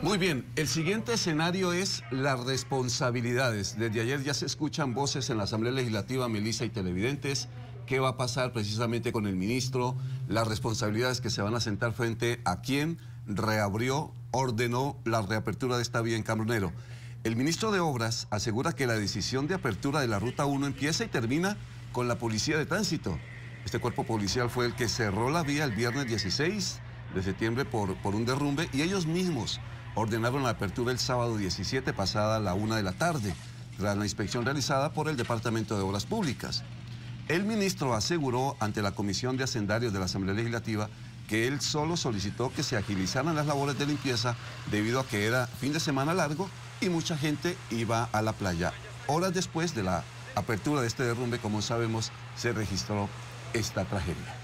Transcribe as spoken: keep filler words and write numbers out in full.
Muy bien, el siguiente escenario es las responsabilidades. Desde ayer ya se escuchan voces en la Asamblea Legislativa, Melissa, y televidentes. ¿Qué va a pasar precisamente con el ministro? Las responsabilidades que se van a sentar frente a quien reabrió, ordenó la reapertura de esta vía en Cambronero. El ministro de Obras asegura que la decisión de apertura de la Ruta uno empieza y termina con la policía de tránsito. Este cuerpo policial fue el que cerró la vía el viernes dieciséis de septiembre por, por un derrumbe, y ellos mismos ordenaron la apertura el sábado diecisiete pasada la una de la tarde, tras la inspección realizada por el Departamento de Obras Públicas. El ministro aseguró ante la Comisión de Hacendarios de la Asamblea Legislativa que él solo solicitó que se agilizaran las labores de limpieza debido a que era fin de semana largo y mucha gente iba a la playa. Horas después de la apertura de este derrumbe, como sabemos, se registró esta tragedia.